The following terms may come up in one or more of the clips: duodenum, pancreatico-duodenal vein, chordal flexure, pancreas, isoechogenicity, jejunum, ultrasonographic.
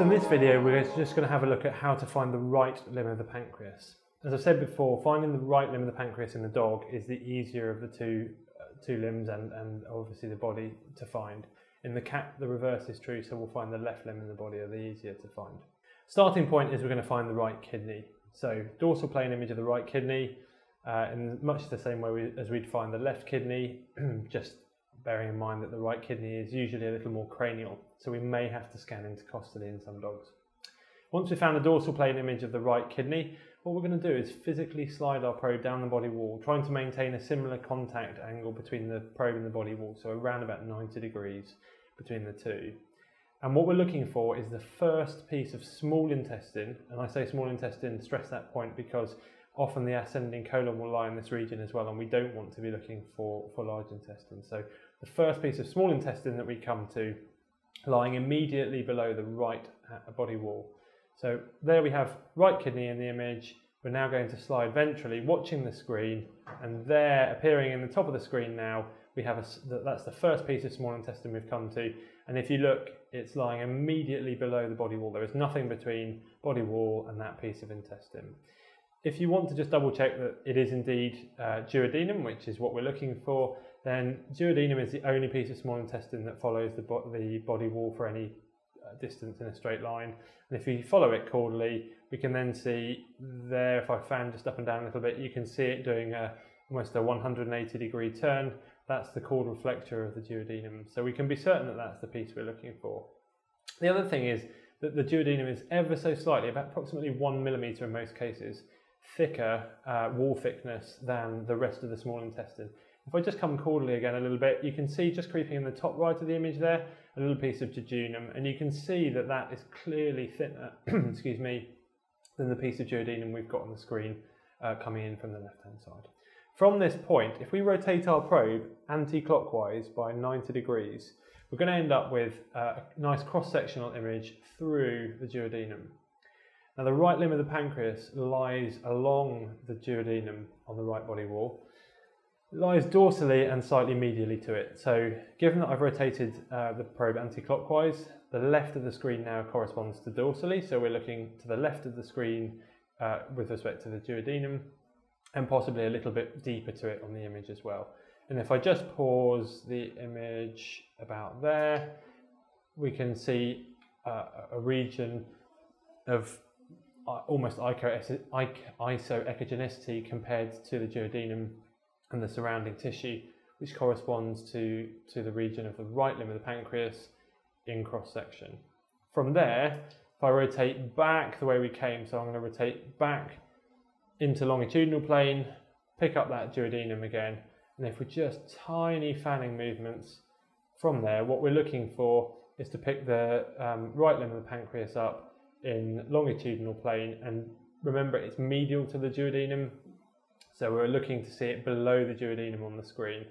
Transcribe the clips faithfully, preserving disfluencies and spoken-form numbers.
So in this video, we're just going to have a look at how to find the right limb of the pancreas. As I said before, finding the right limb of the pancreas in the dog is the easier of the two, uh, two limbs and, and obviously the body to find. In the cat, the reverse is true, so we'll find the left limb in the body are the easier to find. Starting point is we're going to find the right kidney. So dorsal plane image of the right kidney uh, in much the same way we, as we'd find the left kidney, just bearing in mind that the right kidney is usually a little more cranial, so we may have to scan intercostally in some dogs. Once we've found the dorsal plane image of the right kidney, what we're going to do is physically slide our probe down the body wall, trying to maintain a similar contact angle between the probe and the body wall, so around about ninety degrees between the two. And what we're looking for is the first piece of small intestine, and I say small intestine, stress that point, because often the ascending colon will lie in this region as well, and we don't want to be looking for, for large intestine. So the first piece of small intestine that we come to, lying immediately below the right body wall. So there we have right kidney in the image. We're now going to slide ventrally, watching the screen, and there, appearing in the top of the screen now, we have a, that's the first piece of small intestine we've come to. And if you look, it's lying immediately below the body wall. There is nothing between body wall and that piece of intestine. If you want to just double check that it is indeed uh, duodenum, which is what we're looking for, then duodenum is the only piece of small intestine that follows the, bo the body wall for any uh, distance in a straight line. And if you follow it caudally, we can then see there, if I fan just up and down a little bit, you can see it doing a, almost a one hundred eighty degree turn. That's the chordal flexure of the duodenum. So we can be certain that that's the piece we're looking for. The other thing is that the duodenum is ever so slightly, about approximately one millimetre in most cases, thicker uh, wall thickness than the rest of the small intestine. If I just come caudally again a little bit, you can see just creeping in the top right of the image there, a little piece of jejunum, and you can see that that is clearly thinner, excuse me, than the piece of duodenum we've got on the screen uh, coming in from the left-hand side. From this point, if we rotate our probe anti-clockwise by ninety degrees, we're going to end up with a nice cross-sectional image through the duodenum. Now, the right limb of the pancreas lies along the duodenum on the right body wall, it lies dorsally and slightly medially to it. So given that I've rotated uh, the probe anti-clockwise, the left of the screen now corresponds to dorsally. So we're looking to the left of the screen uh, with respect to the duodenum, and possibly a little bit deeper to it on the image as well. And if I just pause the image about there, we can see uh, a region of almost isoechogenicity compared to the duodenum and the surrounding tissue, which corresponds to, to the region of the right limb of the pancreas in cross-section. From there, if I rotate back the way we came, so I'm going to rotate back into longitudinal plane, pick up that duodenum again, and if we're just tiny fanning movements from there, what we're looking for is to pick the um, right limb of the pancreas up in longitudinal plane, and remember it's medial to the duodenum, so we're looking to see it below the duodenum on the screen.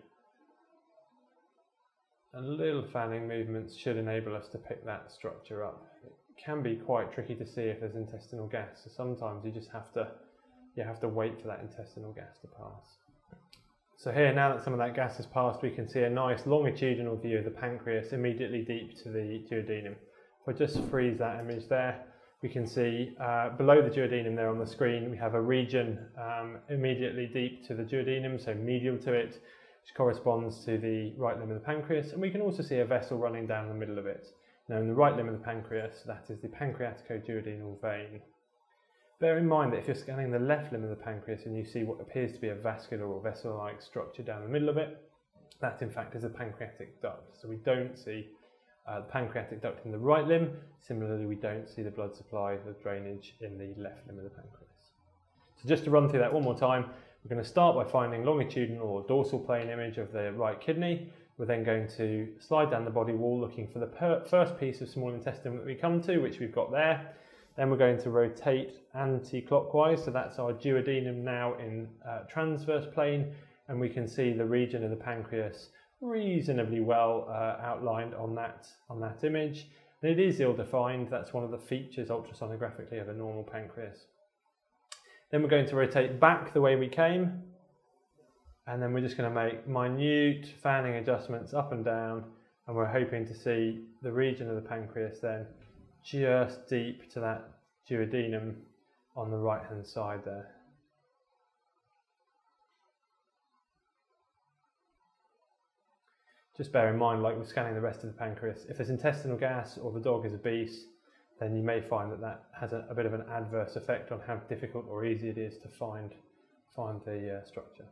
And little fanning movements should enable us to pick that structure up. It can be quite tricky to see if there's intestinal gas, so sometimes you just have to you have to wait for that intestinal gas to pass. So here, now that some of that gas has passed, we can see a nice longitudinal view of the pancreas immediately deep to the duodenum. If I just freeze that image there, we can see uh, below the duodenum there on the screen, we have a region um, immediately deep to the duodenum, so medial to it, which corresponds to the right limb of the pancreas. And we can also see a vessel running down the middle of it. Now, in the right limb of the pancreas, that is the pancreatico-duodenal vein. Bear in mind that if you're scanning the left limb of the pancreas and you see what appears to be a vascular or vessel-like structure down the middle of it, that in fact is a pancreatic duct. So we don't see Uh, the pancreatic duct in the right limb. Similarly, we don't see the blood supply, the drainage in the left limb of the pancreas. So just to run through that one more time, we're going to start by finding longitudinal or dorsal plane image of the right kidney. We're then going to slide down the body wall looking for the first piece of small intestine that we come to, which we've got there. Then we're going to rotate anti-clockwise, so that's our duodenum now in uh, transverse plane, and we can see the region of the pancreas reasonably well uh, outlined on that on that image, and it is ill-defined. That's one of the features ultrasonographically of a normal pancreas. Then we're going to rotate back the way we came, and then we're just going to make minute fanning adjustments up and down, and we're hoping to see the region of the pancreas then just deep to that duodenum on the right hand side there. Just bear in mind, like we're scanning the rest of the pancreas, if there's intestinal gas or the dog is obese, then you may find that that has a, a bit of an adverse effect on how difficult or easy it is to find, find the uh, structure.